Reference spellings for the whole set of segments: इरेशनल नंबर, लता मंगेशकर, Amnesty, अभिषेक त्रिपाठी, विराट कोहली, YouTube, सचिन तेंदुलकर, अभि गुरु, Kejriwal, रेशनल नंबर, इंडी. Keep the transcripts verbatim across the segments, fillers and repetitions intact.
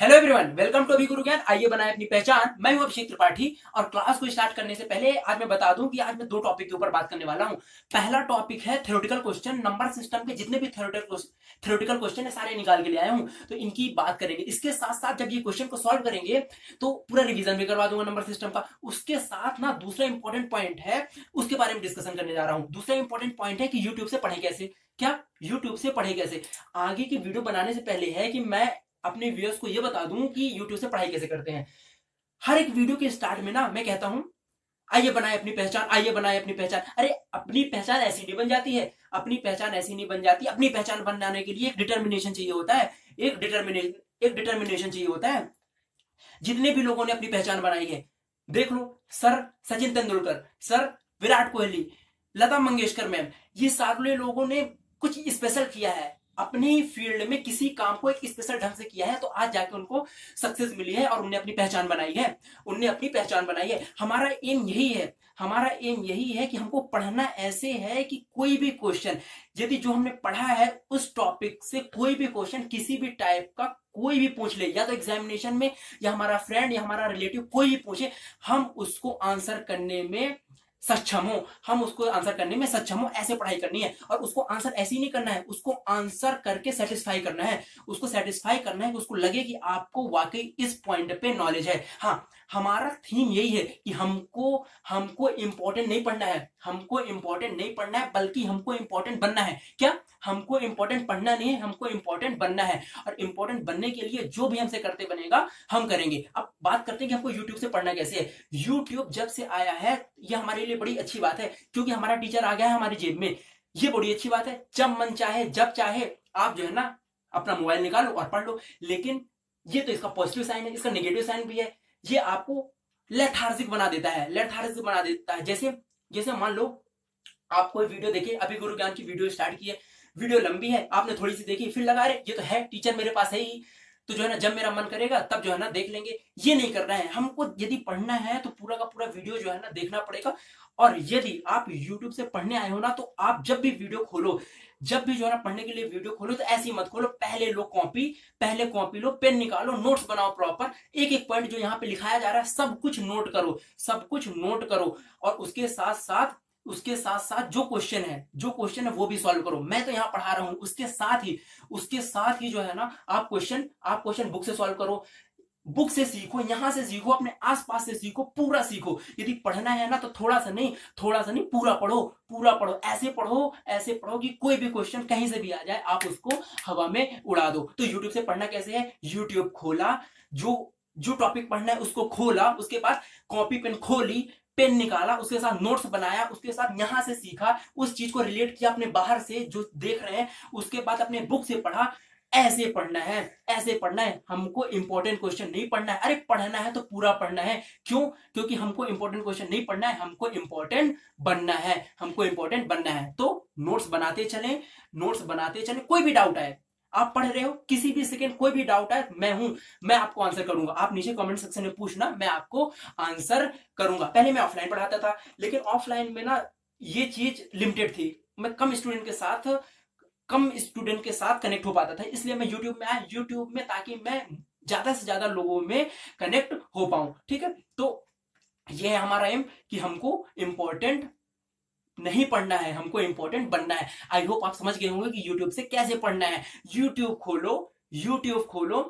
Hello everyone, welcome to अभि गुरु ज्ञान। आइए बनाएं अपनी पहचान। मैं हूं अभिषेक त्रिपाठी और क्लास को स्टार्ट करने से पहले आज मैं बता दूं कि आज मैं दो टॉपिक के ऊपर बात करने वाला हूं। पहला टॉपिक है थ्योरेटिकल क्वेश्चन। नंबर सिस्टम के जितने भी थ्योरेटिकल क्वेश्चन है सारे निकाल के ले आया हूं, तो इनकी बात करेंगे। इसके साथ साथ जब ये क्वेश्चन को सॉल्व करेंगे तो पूरा रिविजन भी करवा दूंगा नंबर सिस्टम का। उसके साथ ना दूसरा इंपॉर्टेंट पॉइंट है, उसके बारे में डिस्कशन करने जा रहा हूँ। दूसरा इंपॉर्टेंट पॉइंट है कि यूट्यूब से पढ़े कैसे, क्या यूट्यूब से पढ़े कैसे। आगे की वीडियो बनाने से पहले है कि मैं अपने व्यूअर्स को यह बता दूं कि YouTube से पढ़ाई कैसे करते हैं। हर एक वीडियो के स्टार्ट में ना मैं कहता हूं, आइए बनाए अपनी पहचान, आइए बनाए अपनी पहचान। अरे अपनी पहचान ऐसी नहीं बन जाती है, अपनी पहचान ऐसी नहीं बन जाती। अपनी पहचान बनाने के लिए एक डिटर्मिनेशन चाहिए होता है, एक डिटर्मिनेशन एक डिटर्मिनेशन चाहिए होता है। जितने भी लोगों ने अपनी पहचान बनाई है, देख लो sir सचिन तेंदुलकर, sir विराट कोहली, लता मंगेशकर ma'am, ये सारे लोगों ने कुछ स्पेशल किया है, अपने फील्ड में किसी काम को एक स्पेशल ढंग से किया है, तो आज जाके उनको सक्सेस मिली है और उन्हें अपनी पहचान बनाई है, उन्हें अपनी पहचान बनाई है। हमारा एम यही है, हमारा एम यही है कि हमको पढ़ना ऐसे है कि कोई भी क्वेश्चन, यदि जो हमने पढ़ा है उस टॉपिक से कोई भी क्वेश्चन किसी भी टाइप का कोई भी पूछ ले, या तो एग्जामिनेशन में या हमारा फ्रेंड या हमारा रिलेटिव कोई भी पूछे, हम उसको आंसर करने में सक्षम हो, हम उसको आंसर करने में सक्षम हो। ऐसे पढ़ाई करनी है और उसको आंसर ऐसे ही नहीं करना है, उसको आंसर करके सेटिस्फाई करना है, उसको सेटिस्फाई करना है कि उसको लगे कि आपको वाकई इस पॉइंट पे नॉलेज है। हाँ, हमारा थीम यही है कि हमको हमको इम्पोर्टेंट नहीं पढ़ना है, हमको इम्पोर्टेंट नहीं पढ़ना है, बल्कि हमको इम्पोर्टेंट बनना है। क्या? हमको इम्पोर्टेंट पढ़ना नहीं है, हमको इम्पोर्टेंट बनना है। और इम्पोर्टेंट बनने के लिए जो भी हमसे करते बनेगा हम करेंगे। अब बात करते हैं कि हमको यूट्यूब से पढ़ना कैसे है। यूट्यूब जब से आया है यह हमारे लिए बड़ी अच्छी बात है, क्योंकि हमारा टीचर आ गया है हमारी जेब में। ये बड़ी अच्छी बात है, जब मन चाहे जब चाहे आप जो है ना अपना मोबाइल निकालो और पढ़ लो। लेकिन ये तो इसका पॉजिटिव साइन है, इसका नेगेटिव साइन भी है। ये आपको लेथार्जिक बना देता है, लेथार्जिक बना देता है। जैसे जैसे मान लो आप कोई वीडियो देखिए, अभी गुरु ज्ञान की वीडियो स्टार्ट की है, वीडियो लंबी है, आपने थोड़ी सी देखी, फिर लगा रहे ये तो है टीचर मेरे पास है ही, तो जो है ना जब मेरा मन करेगा तब जो है ना देख लेंगे। ये नहीं करना है हमको। यदि पढ़ना है तो पूरा का पूरा वीडियो जो है ना देखना पड़ेगा। और यदि आप YouTube से पढ़ने आए हो ना, तो आप जब भी वीडियो खोलो, जब भी जो है ना पढ़ने के लिए वीडियो खोलो, तो ऐसी मत खोलो, पहले लो कॉपी, पहले कॉपी लो, पेन निकालो, नोट्स बनाओ प्रॉपर। एक एक पॉइंट जो यहाँ पे लिखाया जा रहा है सब कुछ नोट करो, सब कुछ नोट करो। और उसके साथ साथ उसके साथ साथ जो क्वेश्चन है जो क्वेश्चन है वो भी सॉल्व करो। मैं तो यहाँ पढ़ा रहा हूँ, उसके साथ ही उसके साथ ही जो है ना आप क्वेश्चन आप क्वेश्चन बुक से सॉल्व करो, बुक से सीखो, यहां से सीखो, अपने आसपास से सीखो, पूरा सीखो। यदि पढ़ना है ना तो थोड़ा सा नहीं थोड़ा सा नहीं पूरा पढ़ो, पूरा पढ़ो। ऐसे पढ़ो ऐसे पढ़ो कि कोई भी क्वेश्चन कहीं से भी आ जाए आप उसको हवा में उड़ा दो। तो यूट्यूब से पढ़ना कैसे है? यूट्यूब खोला, जो जो टॉपिक पढ़ना है उसको खोला, उसके बाद कॉपी पेन खोली, पेन निकाला, उसके साथ नोट्स बनाया, उसके साथ यहां से सीखा, उस चीज को रिलेट किया अपने बाहर से जो देख रहे हैं, उसके बाद अपने बुक से पढ़ा। ऐसे पढ़ना है, ऐसे पढ़ना है। हमको इंपॉर्टेंट क्वेश्चन नहीं पढ़ना है। अरे पढ़ना है तो पूरा पढ़ना है। क्यों? क्योंकि हमको इंपॉर्टेंट क्वेश्चन नहीं पढ़ना है, हमको इंपॉर्टेंट बनना है, हमको इंपॉर्टेंट बनना है। तो नोट्स बनाते चलें, नोट्स बनाते चलें। कोई भी डाउट आए, आप पढ़ रहे हो, किसी भी सेकंड कोई भी डाउट आए, मैं हूं, मैं आपको आंसर करूंगा। आप नीचे कमेंट सेक्शन में पूछना, मैं आपको आंसर करूंगा। पहले मैं ऑफलाइन पढ़ाता था, लेकिन ऑफलाइन में ना ये चीज लिमिटेड थी, मैं कम स्टूडेंट के साथ कम स्टूडेंट के साथ कनेक्ट हो पाता था, इसलिए मैं यूट्यूब में आया, यूट्यूब में, ताकि मैं ज्यादा से ज्यादा लोगों में कनेक्ट हो पाऊं। ठीक है, तो यह है हमारा एम कि हमको इंपॉर्टेंट नहीं पढ़ना है, हमको इंपॉर्टेंट बनना है। आई होप आप समझ गए होंगे कि यूट्यूब से कैसे पढ़ना है। यूट्यूब खोलो, यूट्यूब खोलो,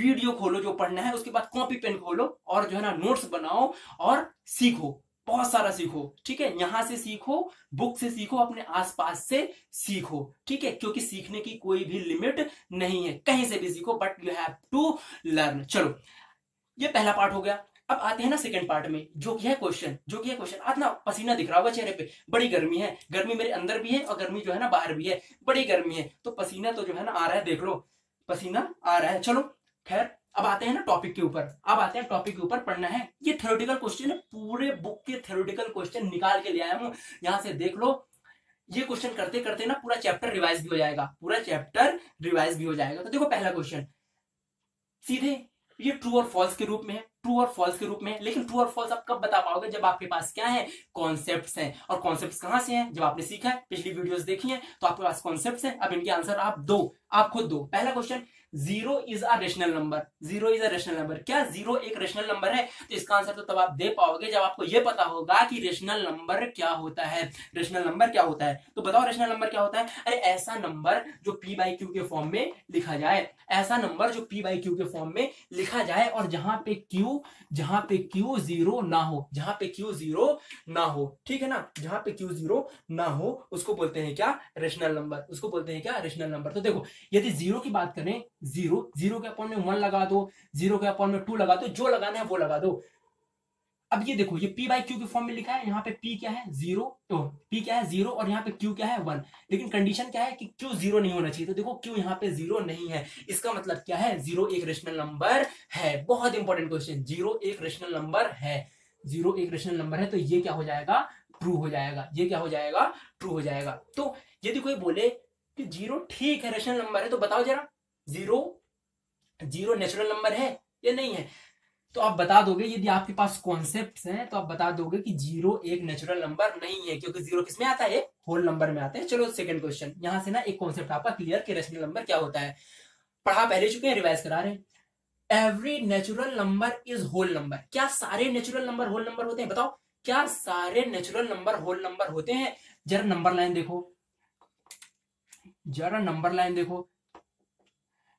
वीडियो खोलो जो पढ़ना है, उसके बाद कॉपी पेन खोलो और जो है ना नोट्स बनाओ और सीखो, बहुत सारा सीखो। ठीक है, यहां से सीखो, बुक से सीखो, अपने आसपास से सीखो। ठीक है, क्योंकि सीखने की कोई भी लिमिट नहीं है, कहीं से भी सीखो, but you have to learn. चलो, ये पहला पार्ट हो गया। अब आते हैं ना सेकंड पार्ट में, जो कि है क्वेश्चन, जो कि है क्वेश्चन। आज ना पसीना दिख रहा होगा चेहरे पे, बड़ी गर्मी है, गर्मी मेरे अंदर भी है और गर्मी जो है ना बाहर भी है, बड़ी गर्मी है, तो पसीना तो जो है ना आ रहा है, देख लो पसीना आ रहा है। चलो खैर, अब आते हैं ना टॉपिक के ऊपर, अब आते हैं टॉपिक के ऊपर। पढ़ना है, ये थ्योरेटिकल क्वेश्चन है, पूरे बुक के थ्योरेटिकल क्वेश्चन निकाल के ले आया हूँ, यहाँ से देख लो। ये क्वेश्चन करते करते ना पूरा चैप्टर रिवाइज भी हो जाएगा, पूरा चैप्टर रिवाइज भी हो जाएगा। तो देखो पहला क्वेश्चन सीधे, ये ट्रू और फॉल्स के रूप में है, ट्रू और फॉल्स के रूप में। लेकिन ट्रू और फॉल्स आप कब बता पाओगे? जब आपके पास क्या है? कॉन्सेप्ट्स हैं। और कॉन्सेप्ट्स कहां से हैं? जब आपने सीखा है, पिछली वीडियोस देखी हैं, तो आपके पास कॉन्सेप्ट्स हैं। अब इनके आंसर आप दो, आप खुद दो। पहला question, zero is a रेशनल नंबर, zero is a रेशनल नंबर। क्या जीरो एक रेशनल नंबर है? तो इसका आंसर तो तब आप दे पाओगे जब आपको यह पता होगा कि रेशनल नंबर क्या होता है। रेशनल नंबर क्या होता है? तो बताओ रेशनल नंबर क्या होता है। अरे ऐसा नंबर जो पी बाई क्यू के फॉर्म में लिखा जाए, ऐसा नंबर जो पी बाई क्यू के फॉर्म में लिखा जाए और जहां पे क्यू जहां पे क्यू जीरो ना हो, जहां पे क्यू जीरो ना हो, ठीक है ना, जहां पे क्यू जीरो ना हो उसको बोलते हैं क्या? रेशनल नंबर। उसको बोलते हैं क्या? रेशनल नंबर। तो देखो यदि जीरो की बात करें, जीरो जीरो के अपॉन में वन लगा दो, जीरो के अपॉन में टू लगा दो, जो लगाना है वो लगा दो। अब ये देखो ये पी बाई क्यू के फॉर्म में लिखा है, यहाँ पे पी क्या है? जीरो, तो पी क्या है? जीरो, और यहाँ पे क्यू क्या है? वन। लेकिन कंडीशन क्या है कि क्यू जीरो नहीं होना चाहिए। तो देखो क्यू यहाँ पे जीरो नहीं है, इसका मतलब क्या है? जीरो एक रेशनल नंबर है। बहुत इंपॉर्टेंट क्वेश्चन, जीरो एक रेशनल नंबर है, जीरो एक रेशनल नंबर है। तो ये क्या हो जाएगा? ट्रू हो जाएगा। ये क्या हो जाएगा? ट्रू हो जाएगा। तो यदि कोई बोले कि जीरो ठीक है रेशनल नंबर है, तो बताओ जरा जीरो जीरो नेचुरल नंबर है या नहीं है? तो आप बता दोगे, यदि आपके पास कॉन्सेप्ट्स हैं तो आप बता दोगे कि जीरो एक नेचुरल नंबर नहीं है, क्योंकि जीरो किसमें आता है? होल नंबर में आता है। चलो सेकंड क्वेश्चन, यहां से ना एक कॉन्सेप्ट आपका क्लियर कि रेशनल नंबर क्या होता है। पढ़ा पहले चुके हैं, रिवाइज करा रहे हैं। Every natural number is whole number. क्या सारे नेचुरल नंबर होल नंबर होते हैं? बताओ क्या सारे नेचुरल नंबर होल नंबर होते हैं? जरा नंबर लाइन देखो, जरा नंबर लाइन देखो।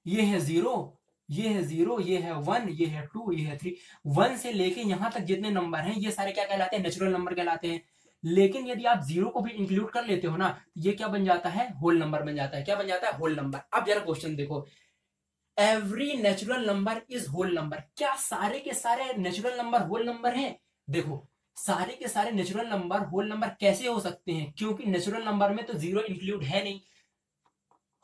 ये है जीरो, ये है जीरो, ये है वन, ये है टू, ये है थ्री। वन से लेके यहां तक जितने नंबर हैं ये सारे क्या कहलाते हैं? नेचुरल नंबर कहलाते हैं। लेकिन यदि आप जीरो को भी इंक्लूड कर लेते हो ना, ये क्या बन जाता है? होल नंबर बन जाता है। क्या बन जाता है? Whole number. अब जरा क्वेश्चन देखो, every natural number is whole number. क्या सारे के सारे नेचुरल नंबर होल नंबर है? देखो सारे के सारे नेचुरल नंबर होल नंबर कैसे हो सकते हैं? क्योंकि नेचुरल नंबर में तो जीरो इंक्लूड है नहीं,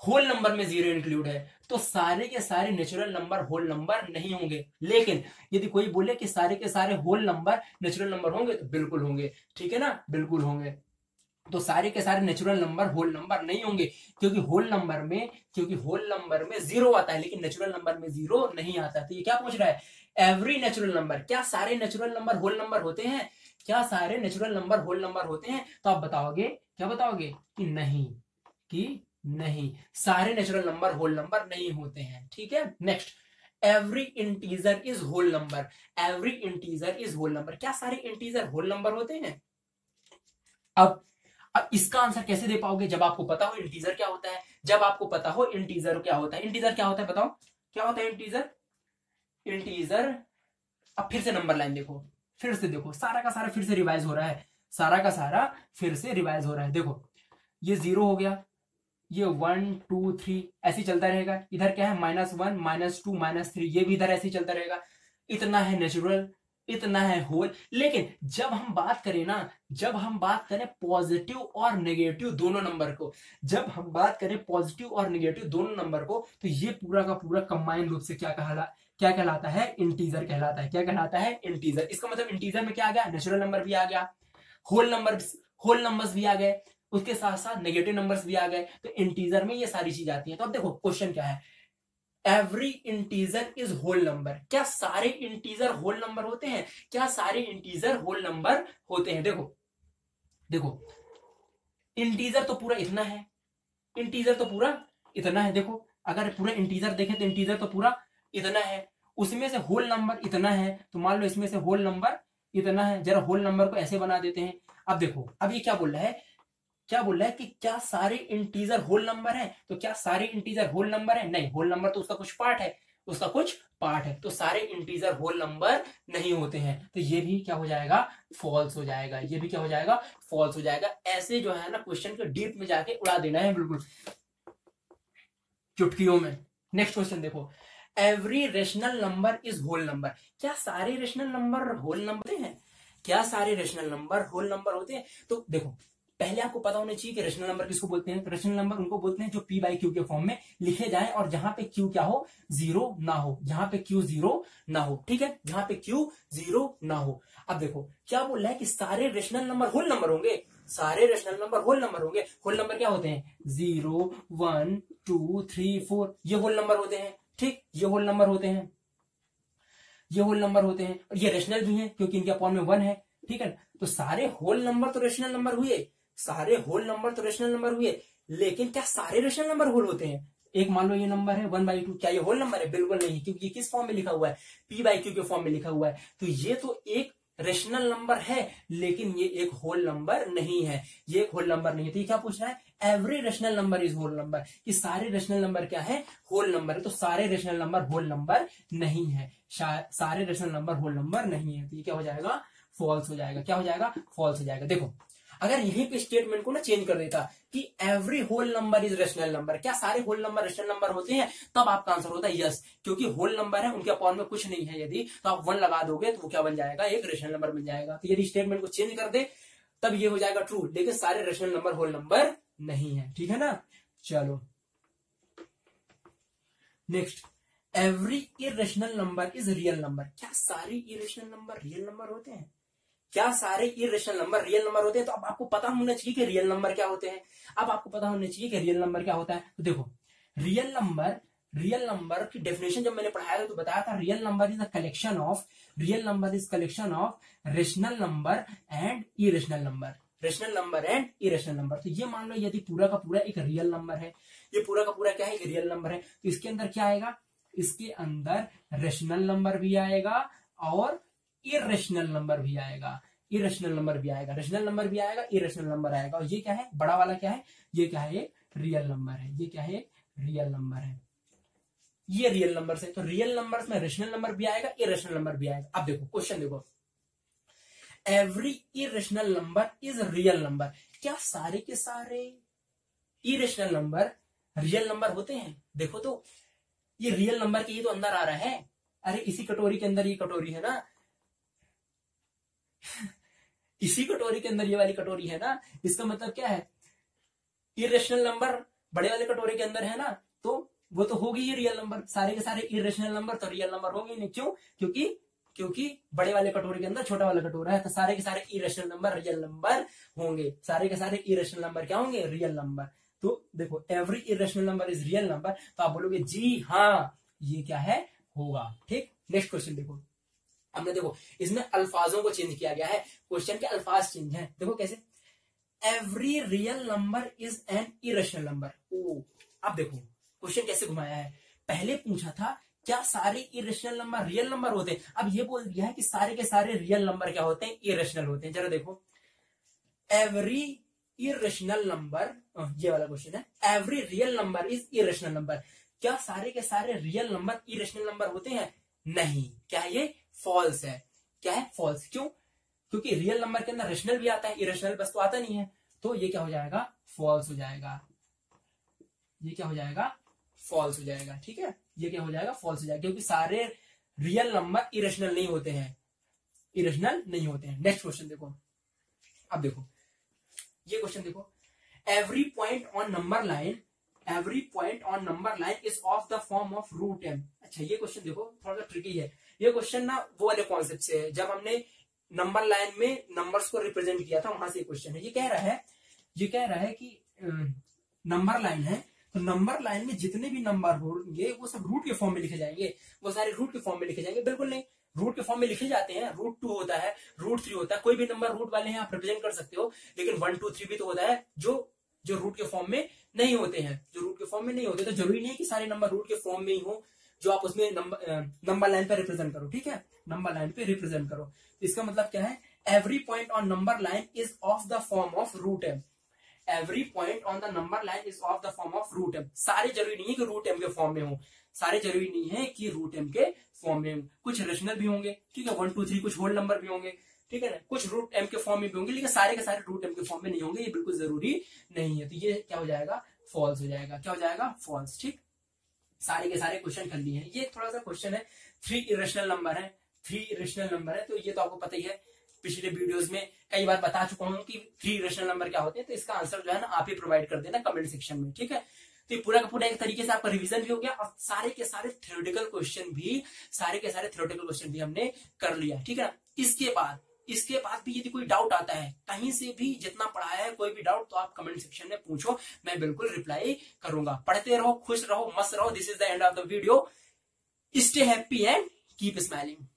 होल नंबर में जीरो इंक्लूड है, तो सारे के सारे नेचुरल नंबर होल नंबर नहीं होंगे। लेकिन यदि कोई बोले कि सारे के सारे होल नंबर नेचुरल नंबर होंगे, तो बिल्कुल होंगे, ठीक है ना, बिल्कुल होंगे। तो सारे के सारे नेचुरल नंबर होल नंबर नहीं होंगे, क्योंकि होल नंबर में क्योंकि होल नंबर में जीरो आता है, लेकिन नेचुरल नंबर में जीरो नहीं आता। तो ये क्या पूछ रहा है? Every natural number. क्या सारे नेचुरल नंबर होल नंबर होते हैं? क्या सारे नेचुरल नंबर होल नंबर होते हैं? तो आप बताओगे, क्या बताओगे? कि नहीं, कि नहीं, सारे नेचुरल नंबर होल नंबर नहीं होते हैं। ठीक है, next, every integer is whole number. Every integer is whole number. क्या सारे इंटीजर होल नंबर होते हैं? अब अब इसका आंसर कैसे दे पाओगे? जब आपको पता हो इंटीजर क्या होता है, जब आपको पता हो इंटीजर क्या होता है। इंटीजर क्या होता है बताओ, क्या होता है इंटीजर? इंटीजर, अब फिर से नंबर लाइन देखो, फिर से देखो, सारा का सारा फिर से रिवाइज हो रहा है, सारा का सारा फिर से रिवाइज हो रहा है। देखो ये जीरो हो गया, ये वन टू थ्री ऐसे चलता रहेगा। इधर क्या है? Minus one, minus two, minus three, ये भी इधर ऐसे चलता रहेगा। इतना है नेचुरल, इतना है होल। लेकिन जब हम बात करें ना, जब हम बात करें पॉजिटिव और नेगेटिव दोनों नंबर को, जब हम बात करें पॉजिटिव और नेगेटिव दोनों नंबर को, तो ये पूरा का पूरा कंबाइंड रूप से क्या कहला क्या कहलाता है? इंटीजर कहलाता है। क्या कहलाता है? इंटीजर। इसका मतलब इंटीजर में क्या आ गया? नेचुरल नंबर भी आ गया, होल नंबर होल नंबर्स भी आ गए, उसके साथ साथ नेगेटिव नंबर्स भी आ गए। तो इंटीजर में ये सारी चीज आती है। तो अब देखो क्वेश्चन क्या है, every integer is whole number. क्या सारे इंटीजर होल नंबर होते हैं? क्या सारे इंटीजर होल नंबर होते हैं? देखो देखो इंटीजर तो पूरा इतना है, इंटीजर तो पूरा इतना है। देखो अगर पूरा इंटीजर देखें तो इंटीजर तो पूरा इतना है, उसमें से होल नंबर इतना है, तो मान लो इसमें से होल नंबर इतना है। जरा होल नंबर को ऐसे बना देते हैं। अब देखो, अब ये क्या बोल रहा है, क्या बोल रहा है कि क्या सारे इंटीजर होल नंबर है? तो क्या सारे इंटीजर होल नंबर है? नहीं, होल नंबर तो उसका कुछ पार्ट है, उसका कुछ पार्ट है। तो सारे इंटीजर होल नंबर नहीं होते हैं। तो ये भी क्या हो जाएगा? फॉल्स हो जाएगा। ये भी क्या हो जाएगा? फॉल्स हो जाएगा। ऐसे जो है ना क्वेश्चन को डीप में जाके उड़ा देना है, बिल्कुल चुटकियों में। नेक्स्ट क्वेश्चन देखो, every रेशनल नंबर is whole number. क्या सारे रेशनल नंबर होल नंबर होते हैं? क्या सारे रेशनल नंबर होल नंबर होते हैं? तो देखो पहले आपको पता होना चाहिए कि रेशनल नंबर किसको बोलते हैं। रेशनल नंबर उनको बोलते हैं जो पी बाई क्यू के फॉर्म में लिखे जाएं और जहां पे क्यू क्या हो? जीरो ना हो, जहां पे क्यू जीरो ना हो, ठीक है, जहां पे क्यू जीरो ना हो। अब देखो क्या बोल रहा है कि सारे रेशनल नंबर होल नंबर होंगे, सारे रेशनल नंबर होल नंबर होंगे। होल नंबर क्या होते हैं? Zero, one, two, three, four, ये होल नंबर होते हैं। ठीक, ये होल नंबर होते हैं, ये होल नंबर होते हैं, और ये रेशनल भी है क्योंकि इनके अपॉन में वन है, ठीक है। तो सारे होल नंबर तो रेशनल नंबर हुए, सारे होल नंबर तो रेशनल नंबर हुए। लेकिन क्या सारे रेशनल नंबर होल होते हैं? एक मान लो ये नंबर है वन बाई टू, क्या ये होल नंबर है? बिल्कुल नहीं, क्योंकि ये किस फॉर्म में लिखा हुआ है? पी बाई क्यू के फॉर्म में लिखा हुआ है। तो ये तो एक रेशनल नंबर है लेकिन ये एक होल नंबर नहीं है, ये एक होल नंबर नहीं है। तो ये क्या पूछ रहा है? Every रेशनल नंबर is whole number, कि सारे रेशनल नंबर क्या है? होल नंबर है। तो सारे रेशनल नंबर होल नंबर नहीं है, सारे रेशनल नंबर होल नंबर नहीं है। तो ये क्या हो जाएगा? फॉल्स हो जाएगा। क्या हो जाएगा? फॉल्स हो जाएगा। देखो अगर यहीं पे स्टेटमेंट को ना चेंज कर देता कि every whole number is रेशनल नंबर, क्या सारे होल नंबर रेशनल नंबर होते हैं? तब आपका आंसर होता है यस, क्योंकि होल नंबर है, उनके अपॉन में कुछ नहीं है। यदि तो आप वन लगा दोगे तो वो क्या बन जाएगा? एक रेशनल नंबर बन जाएगा। तो यदि स्टेटमेंट को चेंज कर दे तब ये हो जाएगा ट्रू, लेकिन सारे रेशनल नंबर होल नंबर नहीं है। ठीक है ना। चलो next, every इरेशनल नंबर is real number, क्या सारे इरेशनल नंबर रियल नंबर होते हैं? क्या सारे इरेशनल नंबर रियल नंबर होते हैं? तो अब आपको पता होना चाहिए कि रियल नंबर क्या होते हैं। अब आपको पता होना चाहिए कि रियल नंबर क्या होता है। तो देखो रियल नंबर, रियल नंबर की डेफिनेशन जब मैंने पढ़ाया था तो बताया था real number is a collection of, real number is collection of रेशनल नंबर and इरेशनल नंबर, रेशनल नंबर and इरेशनल नंबर। तो ये मान लो यदि पूरा का पूरा एक रियल नंबर है, ये पूरा का पूरा क्या है? एक रियल नंबर है। तो इसके अंदर क्या आएगा? इसके अंदर रेशनल नंबर भी आएगा और इरेशनल नंबर भी आएगा, इरेशनल नंबर भी आएगा, रेशनल नंबर भी आएगा, इरेशनल नंबर आएगा। और ये क्या है? बड़ा वाला क्या है? ये क्या है? रियल नंबर है। ये क्या है? रियल नंबर है। ये रियल नंबर है। तो रियल नंबर्स में रेशनल नंबर भी आएगा, इरेशनल नंबर भी आएगा। अब देखो क्वेश्चन देखो, every इरेशनल नंबर is real number, क्या सारे के सारे इरेशनल नंबर रियल नंबर होते हैं? देखो तो ये रियल नंबर के ये तो अंदर आ रहा है, अरे इसी कटोरी के अंदर ये कटोरी है ना, इसी कटोरी के अंदर ये वाली कटोरी है ना, इसका मतलब क्या है? इरेशनल नंबर बड़े वाले कटोरी के अंदर है ना, तो वो तो होगी ये रियल नंबर, सारे के सारे इरेशनल नंबर तो रियल नंबर होंगे नहीं। क्यों? क्योंकि क्योंकि बड़े वाले कटोरे के अंदर छोटा वाला कटोरा है, तो सारे के सारे इरेशनल नंबर रियल नंबर होंगे, सारे के सारे इरेशनल नंबर क्या होंगे? Real number. तो देखो every इरेशनल नंबर is real number, तो आप बोलोगे जी हाँ ये क्या है? होगा। ठीक, नेक्स्ट क्वेश्चन देखो, हमने देखो इसमें अल्फाजों को चेंज किया गया है, क्वेश्चन के अल्फाज चेंज हैं। देखो कैसे, every real number is an इरेशनल नंबर। ओ अब देखो क्वेश्चन कैसे घुमाया है, पहले पूछा था क्या सारे इरेशनल नंबर रियल नंबर होते हैं, अब ये बोल दिया है कि सारे के सारे रियल नंबर क्या होते हैं? इरेशनल होते हैं। जरा देखो एवरी इरेशनल नंबर, ये वाला क्वेश्चन है, every real number is इरेशनल नंबर, क्या सारे के सारे रियल नंबर इरेशनल नंबर होते हैं? नहीं, क्या ये फॉल्स है? क्या है? फॉल्स। क्यों? क्योंकि रियल नंबर के अंदर रेशनल भी आता है, इरेशनल बस तो आता नहीं है। तो ये क्या हो जाएगा? फॉल्स हो जाएगा। ये क्या हो जाएगा? फॉल्स हो जाएगा। ठीक है, ये क्या हो जाएगा? फॉल्स हो जाएगा, क्योंकि सारे रियल नंबर इरेशनल नहीं होते हैं, इरेशनल नहीं होते हैं। नेक्स्ट क्वेश्चन देखो, अब देखो ये क्वेश्चन देखो, every point on number line, every point on number line is of the form of root M. अच्छा ये क्वेश्चन देखो थोड़ा सा ट्रिकी है, ये क्वेश्चन ना वो वाले कॉन्सेप्ट से है जब हमने नंबर लाइन में नंबर्स को रिप्रेजेंट किया था, वहां से क्वेश्चन है। ये कह रहा है, ये कह रहा है कि नंबर लाइन है, तो नंबर लाइन में जितने भी नंबर होंगे वो सब रूट के फॉर्म में लिखे जाएंगे, वो सारे रूट के फॉर्म में लिखे जाएंगे। बिल्कुल नहीं, रूट के फॉर्म में लिखे जाते हैं, रूट टू होता है, रूट थ्री होता है, कोई भी नंबर रूट वाले हैं आप रिप्रेजेंट कर सकते हो, लेकिन वन टू थ्री भी तो होता है जो जो रूट के फॉर्म में नहीं होते हैं, जो रूट के फॉर्म में नहीं होते। तो जरूरी नहीं है कि सारे नंबर रूट के फॉर्म में ही हो जो आप उसमें नंबर नंबर लाइन पे रिप्रेजेंट करो। ठीक है, नंबर लाइन पे रिप्रेजेंट करो। इसका मतलब क्या है? Every point on number line is of the form of root m, every point on the number line is of the form of root m. सारे जरूरी नहीं है कि रूट एम के फॉर्म में हो, सारे जरूरी नहीं है कि रूट एम के फॉर्म में, कुछ रेशनल भी होंगे, ठीक है, वन टू थ्री, कुछ होल नंबर भी होंगे, ठीक है ना, कुछ रूट एम के फॉर्म में भी होंगे, लेकिन सारे के सारे रूट एम के फॉर्म में नहीं होंगे, ये बिल्कुल जरूरी नहीं है। तो ये क्या हो जाएगा? फॉल्स हो जाएगा। क्या हो जाएगा? फॉल्स। ठीक, सारे के सारे क्वेश्चन कर लिए हैं। ये थोड़ा सा क्वेश्चन है, थ्री इरेशनल नंबर है, थ्री इरेशनल नंबर है, तो ये तो आपको पता ही है, पिछले वीडियोस में कई बार बता चुका हूं कि थ्री इरेशनल नंबर क्या होते हैं। तो इसका आंसर जो है ना आप ही प्रोवाइड कर देना कमेंट सेक्शन में, ठीक है। तो ये पूरा का पूरा एक तरीके से आपका रिवीजन भी हो गया और सारे के सारे थ्योरेटिकल क्वेश्चन भी सारे के सारे थ्योरेटिकल क्वेश्चन भी हमने कर लिया, ठीक है ना। इसके बाद इसके बाद भी यदि कोई डाउट आता है कहीं से भी, जितना पढ़ाया है कोई भी डाउट, तो आप कमेंट सेक्शन में पूछो, मैं बिल्कुल रिप्लाई करूंगा। पढ़ते रहो, खुश रहो, मस्त रहो। This is the end of the video. Stay happy and keep smiling.